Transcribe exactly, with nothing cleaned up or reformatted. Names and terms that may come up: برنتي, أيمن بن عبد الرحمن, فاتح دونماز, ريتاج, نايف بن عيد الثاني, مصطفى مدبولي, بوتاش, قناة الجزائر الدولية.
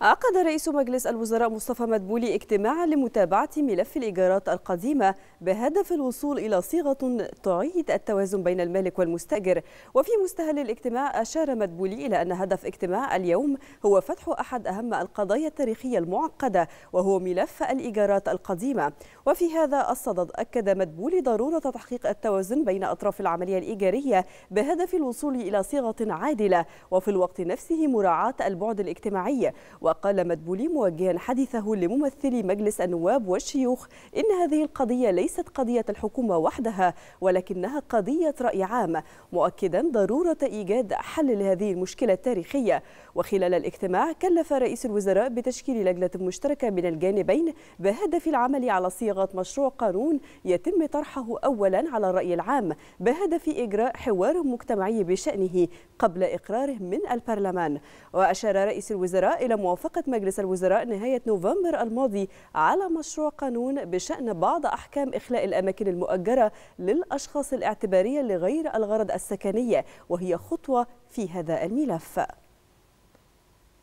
عقد رئيس مجلس الوزراء مصطفى مدبولي اجتماعا لمتابعة ملف الإيجارات القديمة بهدف الوصول إلى صيغة تعيد التوازن بين المالك والمستأجر. وفي مستهل الاجتماع أشار مدبولي إلى أن هدف اجتماع اليوم هو فتح أحد أهم القضايا التاريخية المعقدة وهو ملف الإيجارات القديمة. وفي هذا الصدد أكد مدبولي ضرورة تحقيق التوازن بين أطراف العملية الإيجارية بهدف الوصول إلى صيغة عادلة وفي الوقت نفسه مراعاة البعد الاجتماعي. وقال مدبولي موجها حديثه لممثلي مجلس النواب والشيوخ إن هذه القضية ليست قضية الحكومة وحدها ولكنها قضية رأي عام، مؤكدا ضرورة إيجاد حل لهذه المشكلة التاريخية. وخلال الاجتماع كلف رئيس الوزراء بتشكيل لجنة مشتركة من الجانبين بهدف العمل على صياغة مشروع قانون يتم طرحه أولا على الرأي العام بهدف إجراء حوار مجتمعي بشأنه قبل إقراره من البرلمان. وأشار رئيس الوزراء إلى موافقة وافقت مجلس الوزراء نهاية نوفمبر الماضي على مشروع قانون بشأن بعض أحكام إخلاء الأماكن المؤجرة للأشخاص الاعتبارية لغير الغرض السكني، وهي خطوة في هذا الملف.